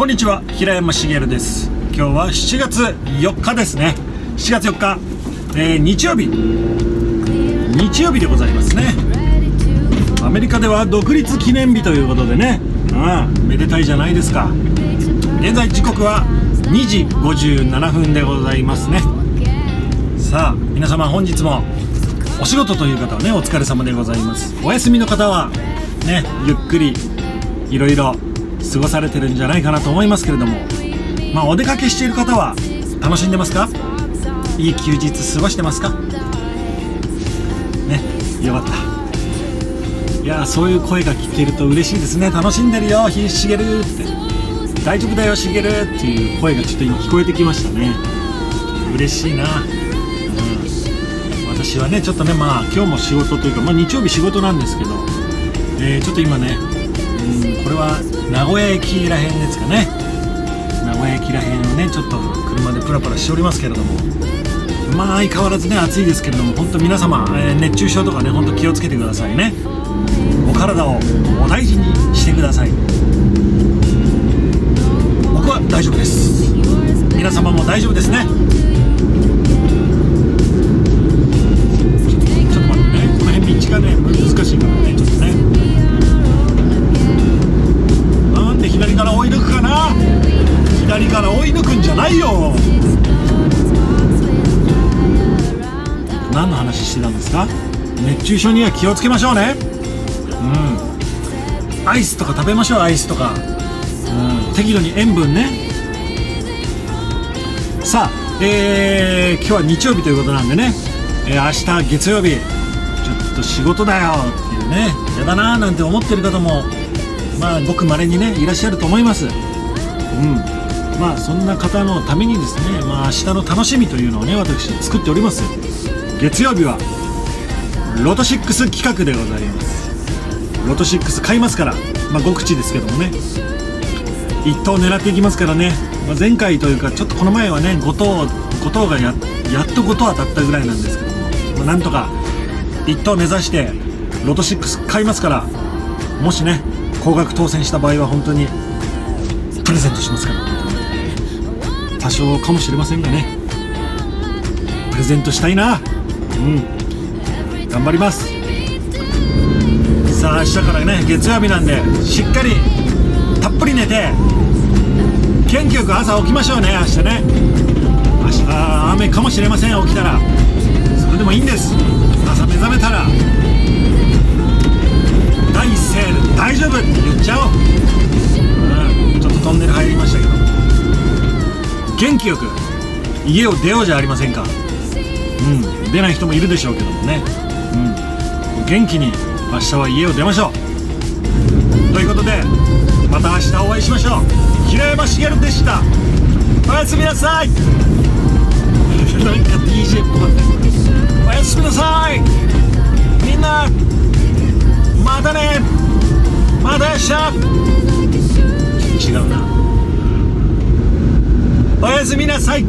こんにちは、平山茂です。今日は7月4日ですね。7月4日、日曜日でございますね。アメリカでは独立記念日ということでね、めでたいじゃないですか。現在時刻は2時57分でございますね。さあ皆様、本日もお仕事という方はね、お疲れ様でございます。お休みの方はね、ゆっくりいろいろ過ごされてるんじゃないかなと思いますけれども、お出かけしている方は楽しんでますか？いい休日過ごしてますか？ね、よかった。いや、そういう声が聞けると嬉しいですね。楽しんでるよ、しげるって、大丈夫だよ、しげるっていう声がちょっと今聞こえてきましたね。嬉しいな。私はね、ちょっとね、今日も仕事というか、日曜日仕事なんですけど、ちょっと今ね、これは名古屋駅らへんですかね。名古屋駅らへんをね、ちょっと車でプラプラしておりますけれども、相変わらずね、暑いですけれども、本当皆様、熱中症とかね、本当気をつけてくださいね。お体をお大事にしてください。僕は大丈夫です。皆様も大丈夫ですね。ちょっと待ってね、この辺道がね、難しいからね、ちょっとね、左から追い抜くかな。左から追い抜くんじゃないよ。何の話してたんですか？熱中症には気をつけましょうね。アイスとか食べましょう、アイスとか。適度に塩分ね。さあ、今日は日曜日ということなんでね、明日月曜日、ちょっと仕事だよっていうね、やだなーなんて思ってる方もごく稀にね、いらっしゃると思います。そんな方のためにですね、明日の楽しみというのをね、私作っております。月曜日はロト6企画でございます。ロト6買いますから、5口ですけどもね、1等狙っていきますからね。前回というか、ちょっとこの前はね、5等が やっと5等当たったぐらいなんですけども、なんとか1等目指してロト6買いますから、もしね高額当選した場合は本当にプレゼントしますから。多少かもしれませんがね、プレゼントしたいな。頑張ります。さあ明日からね、月曜日なんで、しっかりたっぷり寝て、元気よく朝起きましょうね。明日ね、明日雨かもしれません。起きたらそれでもいいんです。朝目覚めたら大セール、大丈夫って言っちゃおう。ちょっとトンネル入りましたけど、元気よく家を出ようじゃありませんか。出ない人もいるでしょうけどもね、元気に明日は家を出ましょう。ということで、また明日お会いしましょう。平山茂でした。おやすみなさい。なんか DJ っぽかった。おやすみなさい。みんなまたね。また明日。違うな。おやすみなさい。